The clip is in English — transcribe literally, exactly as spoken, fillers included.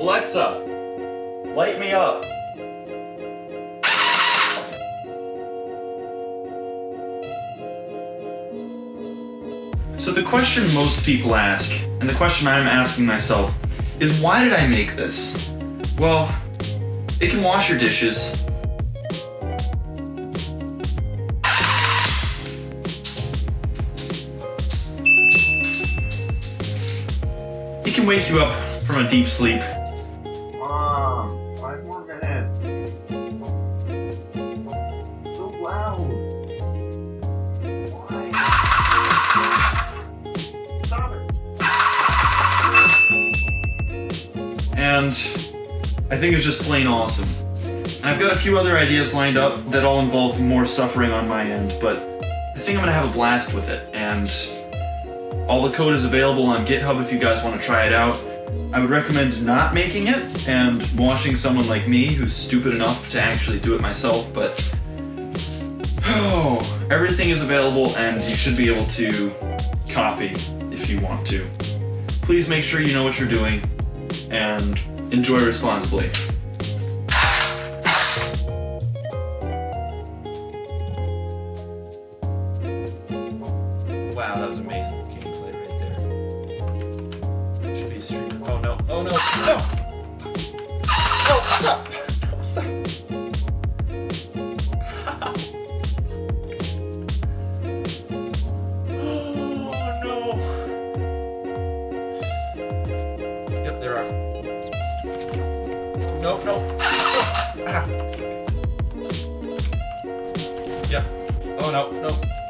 Alexa, light me up. So the question most people ask, and the question I'm asking myself, is why did I make this? Well, it can wash your dishes. It can wake you up from a deep sleep. Mom, five more minutes. So loud. Why? Stop it. And I think it's just plain awesome. And I've got a few other ideas lined up that all involve more suffering on my end, but I think I'm gonna have a blast with it. And all the code is available on GitHub if you guys want to try it out. I would recommend not making it and watching someone like me who's stupid enough to actually do it myself, but oh, everything is available and you should be able to copy if you want to. Please make sure you know what you're doing and enjoy responsibly. Wow, that was amazing. Oh no, oh no, no! No, stop! No, stop! Oh no! Yep, there are. No, no! No. Ah. Yep. Oh no, no.